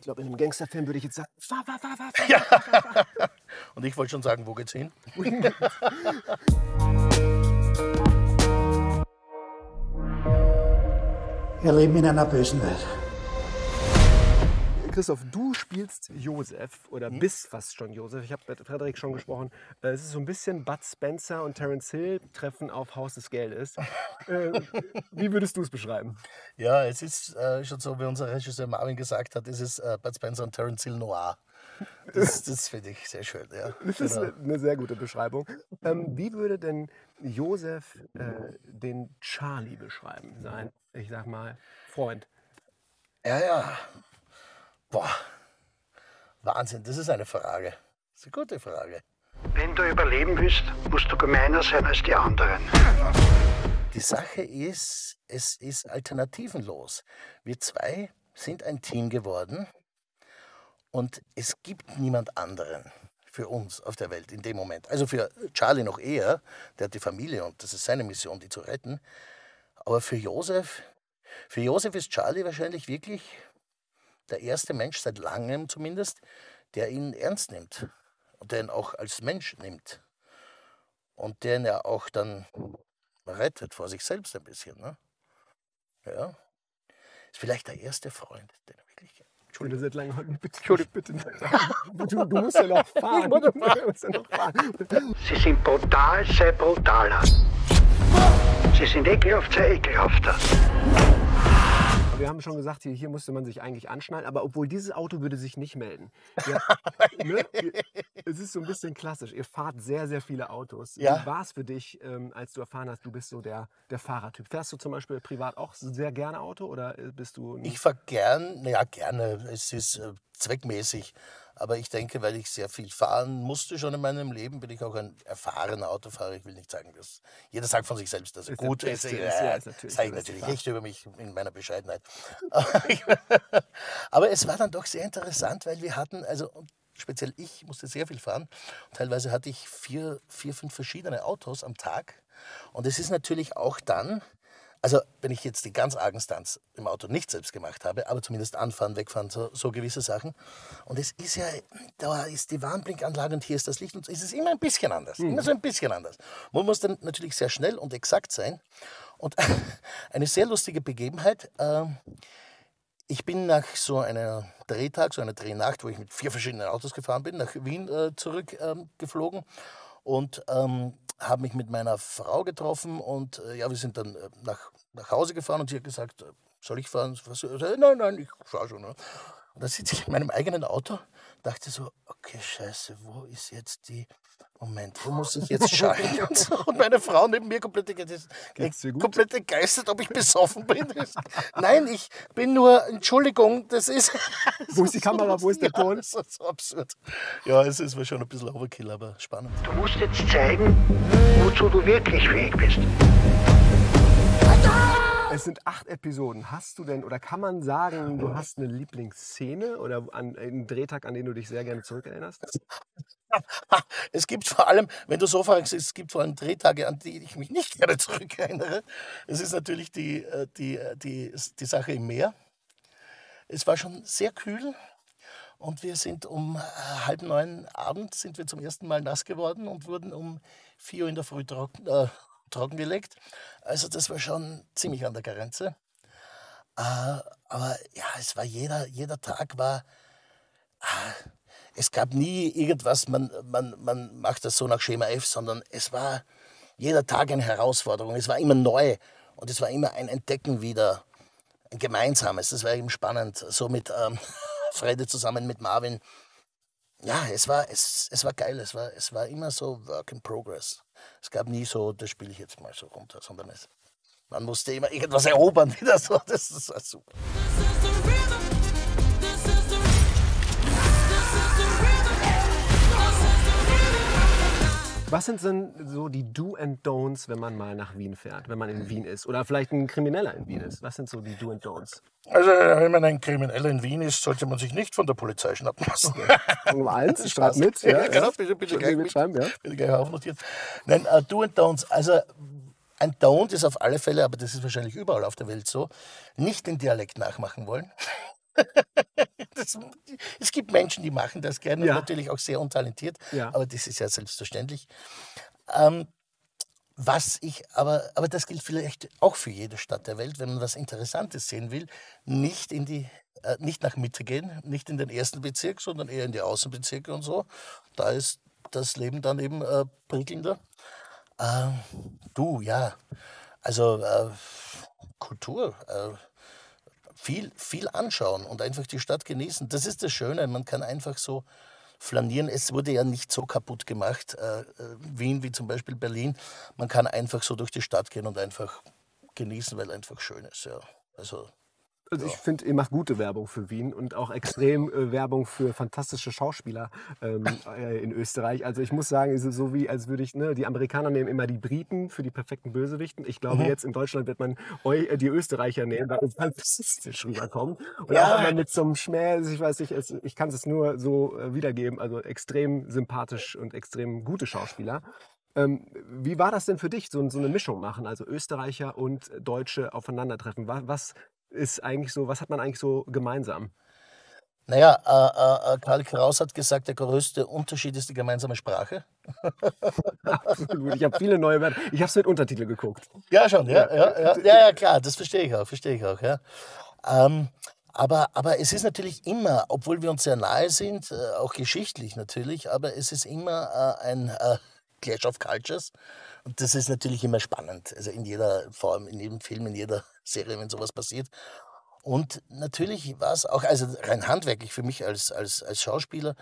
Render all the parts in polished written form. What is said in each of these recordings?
Ich glaube, in einem Gangsterfilm würde ich jetzt sagen, fahr. Ja. Fahr. Und ich wollte schon sagen, wo geht's hin? Wir leben in einer bösen Welt. Christoph, du spielst Josef oder bist fast schon Josef. Ich habe mit Frederik schon gesprochen. Es ist so ein bisschen Bud Spencer und Terence Hill treffen auf Haus des Geldes. Wie würdest du es beschreiben? Ja, es ist schon so, wie unser Regisseur Marvin gesagt hat, es ist Bud Spencer und Terence Hill noir. Das finde ich sehr schön. Ja. Das ist eine sehr gute Beschreibung. Wie würde denn Josef den Charlie beschreiben? Sein, ich sag mal, Freund. Ja. Boah, Wahnsinn, das ist eine Frage. Das ist eine gute Frage. Wenn du überleben willst, musst du gemeiner sein als die anderen. Die Sache ist, es ist alternativenlos. Wir zwei sind ein Team geworden und es gibt niemand anderen für uns auf der Welt in dem Moment. Also für Charlie noch eher, der hat die Familie und das ist seine Mission, die zu retten. Aber für Josef ist Charlie wahrscheinlich wirklich der erste Mensch, seit langem zumindest, der ihn ernst nimmt und der ihn auch als Mensch nimmt und den er auch dann rettet vor sich selbst ein bisschen. Ne? Ja. Ist vielleicht der erste Freund, den er wirklich... Entschuldigung, seit langem. Bitte. Du musst ja noch fahren. Sie sind brutal, sei brutaler. Sie sind ekelhaft, sei ekelhafter. Wir haben schon gesagt, hier musste man sich eigentlich anschnallen, aber obwohl dieses Auto würde sich nicht melden. Ja, ne? Es ist so ein bisschen klassisch. Ihr fahrt sehr, sehr viele Autos. Ja. Wie war es für dich, als du erfahren hast, du bist so der Fahrertyp? Fährst du zum Beispiel privat auch sehr gerne Auto oder bist du... Ich fahre gern, naja, gerne. Es ist zweckmäßig. Aber ich denke, weil ich sehr viel fahren musste schon in meinem Leben, bin ich auch ein erfahrener Autofahrer. Ich will nicht sagen, dass jeder sagt von sich selbst, dass er gut ist. Das sage ich natürlich nicht über mich in meiner Bescheidenheit. Aber es war dann doch sehr interessant, weil wir hatten, also speziell ich musste sehr viel fahren. Teilweise hatte ich 4, 5 verschiedene Autos am Tag. Und es ist natürlich auch dann, also wenn ich jetzt die ganz argen Stunts im Auto nicht selbst gemacht habe, aber zumindest anfahren, wegfahren, so gewisse Sachen. Und es ist ja, da ist die Warnblinkanlage und hier ist das Licht und es ist immer ein bisschen anders, immer so ein bisschen anders. Man muss dann natürlich sehr schnell und exakt sein. Und eine sehr lustige Begebenheit, ich bin nach so einem Drehtag, so einer Drehnacht, wo ich mit 4 verschiedenen Autos gefahren bin, nach Wien zurückgeflogen und habe mich mit meiner Frau getroffen und ja, wir sind dann nach Hause gefahren und sie hat gesagt, soll ich fahren? Nein, ich fahre schon. Ne? Und dann sitze ich in meinem eigenen Auto, dachte so, okay, scheiße, wo ist jetzt die, Moment, wo muss ich jetzt schalten? Und, so. Und meine Frau neben mir komplett entgeistert, ob ich besoffen bin. Nein, ich bin nur, Entschuldigung, das ist... Wo ist die Kamera, wo ist der Ton? Das ist so absurd. Ja, es ist schon ein bisschen Overkill, aber spannend. Du musst jetzt zeigen, wozu du wirklich fähig bist. Es sind 8 Episoden. Hast du denn, oder kann man sagen, du hast eine Lieblingsszene oder einen Drehtag, an den du dich sehr gerne zurückerinnerst? Es gibt vor allem, wenn du so fragst, es gibt vor allem Drehtage, an die ich mich nicht gerne zurückerinnere. Es ist natürlich die Sache im Meer. Es war schon sehr kühl. Und wir sind um 8:30 abends sind wir zum ersten Mal nass geworden und wurden um 4 Uhr in der Früh trockengelegt. Also das war schon ziemlich an der Grenze. Aber ja, es war jeder Tag war... Es gab nie irgendwas, man macht das so nach Schema F, sondern es war jeder Tag eine Herausforderung. Es war immer neu und es war immer ein Entdecken wieder, ein gemeinsames. Das war eben spannend, so mit Fredi zusammen mit Marvin. Ja, es war geil, es war immer so Work in Progress. Es gab nie so, das spiele ich jetzt mal so runter, sondern man musste immer irgendwas erobern wieder so. Das war super. Was sind denn so die Do and Don'ts, wenn man mal nach Wien fährt, wenn man in Wien ist? Oder vielleicht ein Krimineller in Wien ist. Was sind so die Do and Don'ts? Also, wenn man ein Krimineller in Wien ist, sollte man sich nicht von der Polizei schnappen lassen. Um 1, schreib mit. Ja, genau, bitte gleich mitschreiben. Ja. Bitte gleich aufnotieren. Nein, Do and Don'ts. Also, ein Don't ist auf alle Fälle, aber das ist wahrscheinlich überall auf der Welt so, nicht den Dialekt nachmachen wollen. Das es gibt Menschen, die machen das gerne, ja, und natürlich auch sehr untalentiert, ja, aber das ist ja selbstverständlich. Was ich aber das gilt vielleicht auch für jede Stadt der Welt, wenn man was Interessantes sehen will, nicht in die, nicht nach Mitte gehen, nicht in den ersten Bezirk, sondern eher in die Außenbezirke und so. Da ist das Leben dann eben prickelnder. Kultur, viel anschauen und einfach die Stadt genießen. Das ist das Schöne, man kann einfach so flanieren. Es wurde ja nicht so kaputt gemacht, Wien wie zum Beispiel Berlin. Man kann einfach so durch die Stadt gehen und einfach genießen, weil einfach schön ist. Ja. Also ich finde, ihr macht gute Werbung für Wien und auch extrem Werbung für fantastische Schauspieler in Österreich. Also ich muss sagen, es ist so wie, als würde ich, die Amerikaner nehmen immer die Briten für die perfekten Bösewichten. Ich glaube, jetzt in Deutschland wird man die Österreicher nehmen, weil es fantastisch rüberkommen. Und auch immer mit so einem Schmäh, ich kann es nur so wiedergeben, also extrem sympathisch und extrem gute Schauspieler. Wie war das denn für dich, so eine Mischung machen, also Österreicher und Deutsche aufeinandertreffen? Was hat man eigentlich so gemeinsam? Naja, Karl Kraus hat gesagt, der größte Unterschied ist die gemeinsame Sprache. Absolut, ich habe viele neue Wörter. Ich habe es mit Untertiteln geguckt. Ja, schon, ja, klar, das verstehe ich auch. Ja. Aber es ist natürlich immer, obwohl wir uns sehr nahe sind, auch geschichtlich natürlich, aber es ist immer ein Clash of Cultures. Und das ist natürlich immer spannend. Also in jeder Form, in jedem Film, in jeder Serie, wenn sowas passiert. Und natürlich war es auch, also rein handwerklich für mich als Schauspieler,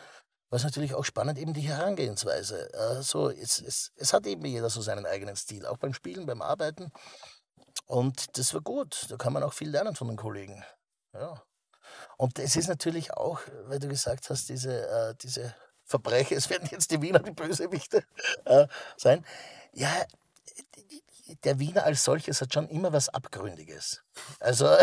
war es natürlich auch spannend, eben die Herangehensweise. Also es hat eben jeder so seinen eigenen Stil, auch beim Spielen, beim Arbeiten. Und das war gut. Da kann man auch viel lernen von den Kollegen. Ja. Und es ist natürlich auch, weil du gesagt hast, diese Verbrecher, es werden jetzt die Wiener die Bösewichte sein. Ja, der Wiener als solches hat schon immer was Abgründiges. Also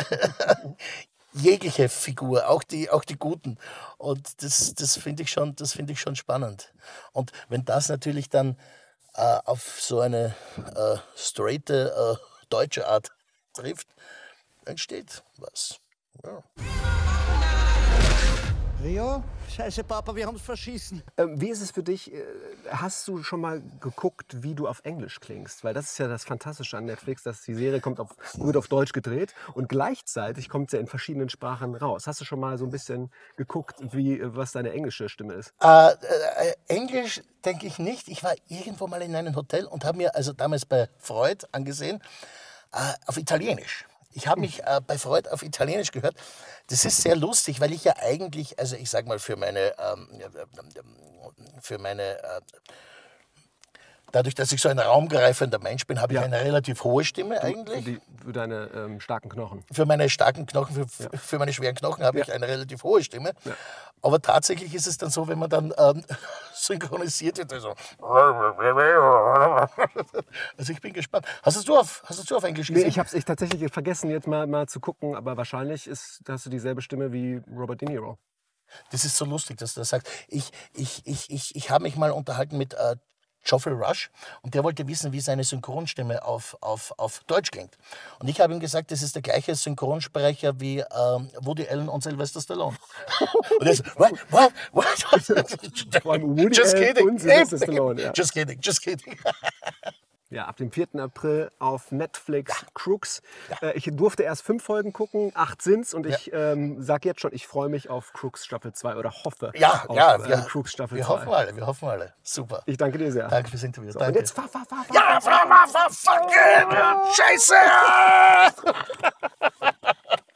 jegliche Figur, auch die Guten. Und das finde ich schon spannend. Und wenn das natürlich dann auf so eine straighte deutsche Art trifft, entsteht was. Ja. Rio? Scheiße, Papa, wir haben's verschissen. Wie ist es für dich? Hast du schon mal geguckt, wie du auf Englisch klingst? Weil das ist ja das Fantastische an Netflix, dass die Serie wird auf Deutsch gedreht und gleichzeitig kommt sie in verschiedenen Sprachen raus. Hast du schon mal so ein bisschen geguckt, was deine englische Stimme ist? Englisch denke ich nicht. Ich war irgendwo mal in einem Hotel und habe mir, also damals bei Freud angesehen, auf Italienisch. Ich habe mich bei Freud auf Italienisch gehört. Das ist sehr lustig, weil ich ja eigentlich, also ich sag mal für meine, dadurch, dass ich so ein raumgreifender Mensch bin, habe ich eine relativ hohe Stimme eigentlich. Für deine starken Knochen. Für meine starken Knochen, für meine schweren Knochen habe ich eine relativ hohe Stimme. Ja. Aber tatsächlich ist es dann so, wenn man dann synchronisiert wird. Also ich bin gespannt. Hast du auf Englisch gesehen? Nee, ich habe es tatsächlich vergessen, jetzt mal zu gucken. Aber wahrscheinlich hast du dieselbe Stimme wie Robert De Niro. Das ist so lustig, dass du das sagst. Ich habe mich mal unterhalten mit Geoffrey Rush, und der wollte wissen, wie seine Synchronstimme auf Deutsch klingt. Und ich habe ihm gesagt, das ist der gleiche Synchronsprecher wie Woody Allen und Sylvester Stallone. Und er so, what? Just kidding. Und Sylvester Stallone, ja. Just kidding. Ja, ab dem 4. April auf Netflix, Crooks. Ja. Ich durfte erst 5 Folgen gucken, 8 sind's. Und ich sage jetzt schon, ich freue mich auf Crooks Staffel 2 oder hoffe auf Crooks Staffel 2. Wir hoffen alle. Super. Ich danke dir sehr. Danke fürs Interview. So, danke. Und jetzt fahr. Ja, fahr. Scheiße!